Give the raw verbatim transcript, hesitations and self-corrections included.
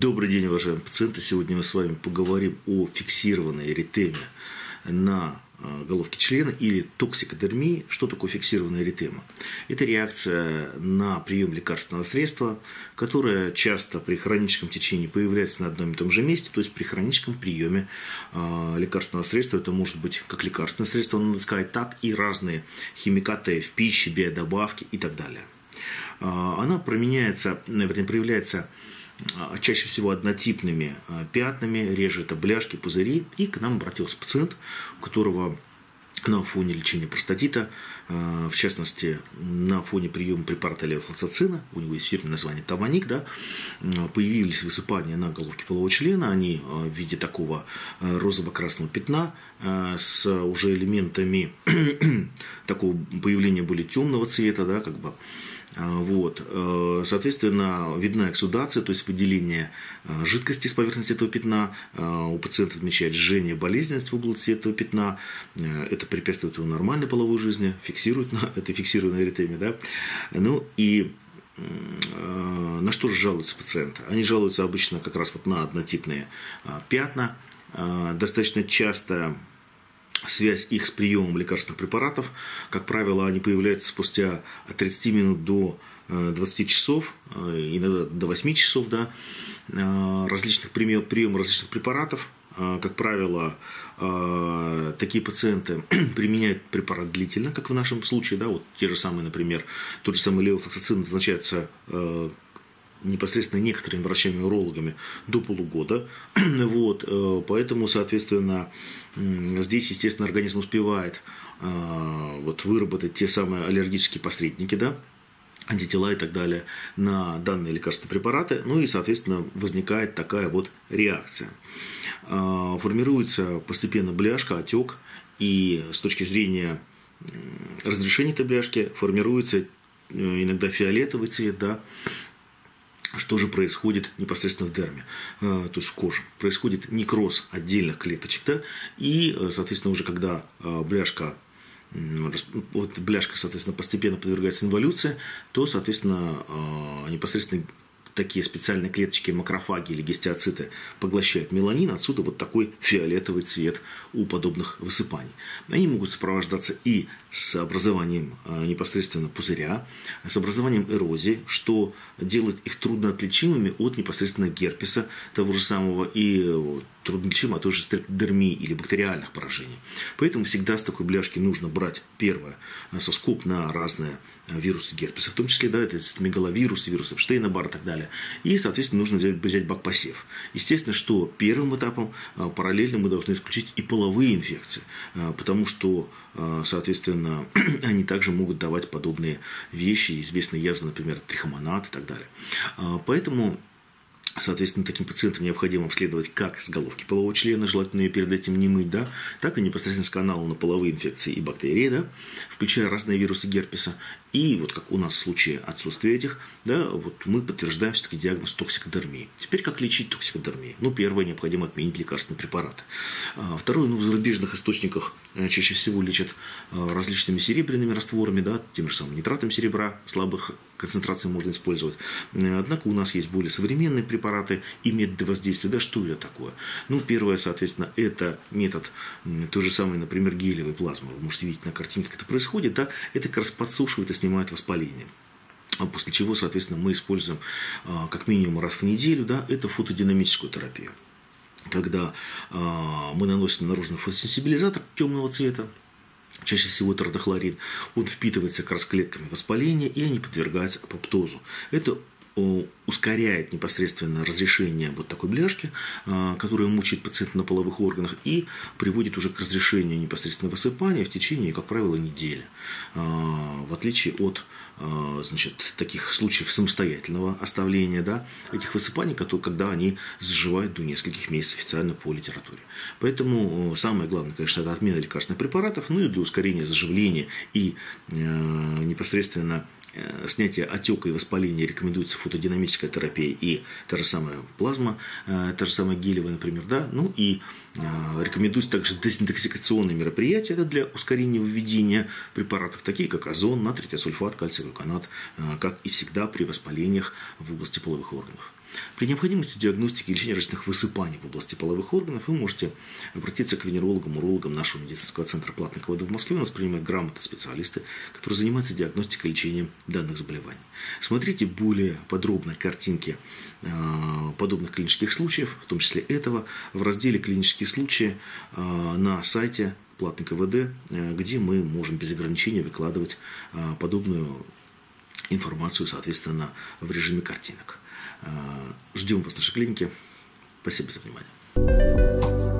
Добрый день, уважаемые пациенты! Сегодня мы с вами поговорим о фиксированной эритеме на головке члена или токсикодермии. Что такое фиксированная эритема? Это реакция на прием лекарственного средства, которая часто при хроническом течении появляется на одном и том же месте, то есть при хроническом приеме лекарственного средства. Это может быть как лекарственное средство, надо сказать, так и разные химикаты в пище, биодобавки и так далее. Она променяется, вернее, проявляется чаще всего однотипными пятнами, реже это бляшки, пузыри. И к нам обратился пациент, у которого на фоне лечения простатита, в частности, на фоне приема препарата левофлоксацина, у него есть фирменное название Таваник, да, появились высыпания на головке полового члена, они в виде такого розово-красного пятна с уже элементами такого появления более темного цвета, да, как бы. Вот. Соответственно, видна эксудация, то есть выделение жидкости с поверхности этого пятна. У пациента отмечает жжение, болезненность в области этого пятна. Это препятствует его нормальной половой жизни, фиксирует на этой фиксированной эритеме. Да? Ну и на что же жалуются пациенты? Они жалуются обычно как раз вот на однотипные пятна. Достаточно часто связь их с приемом лекарственных препаратов. Как правило, они появляются спустя от тридцати минут до двадцати часов, иногда до восьми часов, да, различных прием, приема различных препаратов. Как правило, такие пациенты применяют препарат длительно, как в нашем случае. Да, вот те же самые, например, тот же самый левофлоксацин назначается непосредственно некоторыми врачами-урологами до полугода. Вот, поэтому, соответственно, здесь, естественно, организм успевает вот, выработать те самые аллергические посредники, да, антитела и так далее на данные лекарственные препараты. Ну и, соответственно, возникает такая вот реакция. Формируется постепенно бляшка, отек. И с точки зрения разрешения этой бляшки формируется иногда фиолетовый цвет, да. Что же происходит непосредственно в дерме, то есть в коже? Происходит некроз отдельных клеточек, да, и, соответственно, уже когда бляшка, вот бляшка, соответственно, постепенно подвергается инволюции, то, соответственно, непосредственно такие специальные клеточки, макрофаги или гистиоциты, поглощают меланин, отсюда вот такой фиолетовый цвет у подобных высыпаний. Они могут сопровождаться и с образованием непосредственно пузыря, с образованием эрозии, что делает их трудно отличимыми от непосредственно герпеса того же самого и трудно отличимым от той же стрептодермии или бактериальных поражений. Поэтому всегда с такой бляшки нужно брать, первое, соскоб на разные вирусы герпеса, в том числе, да, это мегаловирусы, вирусы Пштейнабара и так далее. И, соответственно, нужно взять, взять бакпосев. Естественно, что первым этапом параллельно мы должны исключить и половые инфекции, потому что, соответственно, они также могут давать подобные вещи, известные язвы, например, трихомонад и так далее. Поэтому, соответственно, таким пациентам необходимо обследовать как с головки полового члена, желательно ее перед этим не мыть, да, так и непосредственно с канала на половые инфекции и бактерии, да, включая разные вирусы герпеса. И вот как у нас в случае отсутствия этих, да, вот мы подтверждаем все-таки диагноз токсикодермии. Теперь как лечить токсикодермию? Ну, первое, необходимо отменить лекарственные препараты. Второе, ну, в зарубежных источниках чаще всего лечат различными серебряными растворами, да, тем же самым нитратом серебра, слабых концентраций можно использовать. Однако у нас есть более современные препараты и методы воздействия. Да, что это такое? Ну, первое, соответственно, это метод той же самой, например, гелевой плазмы. Вы можете видеть на картинке, как это происходит, да, это как раз подсушивает и снимает воспаление. После чего, соответственно, мы используем как минимум раз в неделю, да, это фотодинамическую терапию. Когда мы наносим наружный фотосенсибилизатор темного цвета, чаще всего традохлорин, он впитывается как раз клетками воспаления, и они подвергаются апоптозу. Это ускоряет непосредственно разрешение вот такой бляшки, которая мучает пациента на половых органах, и приводит уже к разрешению непосредственно высыпания в течение, как правило, недели. В отличие от, значит, таких случаев самостоятельного оставления, да, этих высыпаний, которые, когда они заживают до нескольких месяцев официально по литературе. Поэтому самое главное, конечно, это отмена лекарственных препаратов, ну и для ускорения заживления и непосредственно снятие отека и воспаления рекомендуется фотодинамическая терапия и та же самая плазма, та же самая гелевая, например, да. Ну и рекомендуется также дезинтоксикационные мероприятия, это для ускорения введения препаратов, такие как озон, натрия тиосульфат, кальций глюконат, как и всегда при воспалениях в области половых органов. При необходимости диагностики и лечения различных высыпаний в области половых органов вы можете обратиться к венерологам, урологам нашего медицинского центра «Платный КВД» в Москве. У нас принимают грамотные специалисты, которые занимаются диагностикой и лечением данных заболеваний. Смотрите более подробно картинки подобных клинических случаев, в том числе этого, в разделе «Клинические случаи» на сайте «Платный КВД», где мы можем без ограничения выкладывать подобную информацию, соответственно, в режиме картинок. Ждем вас в нашей клинике. Спасибо за внимание.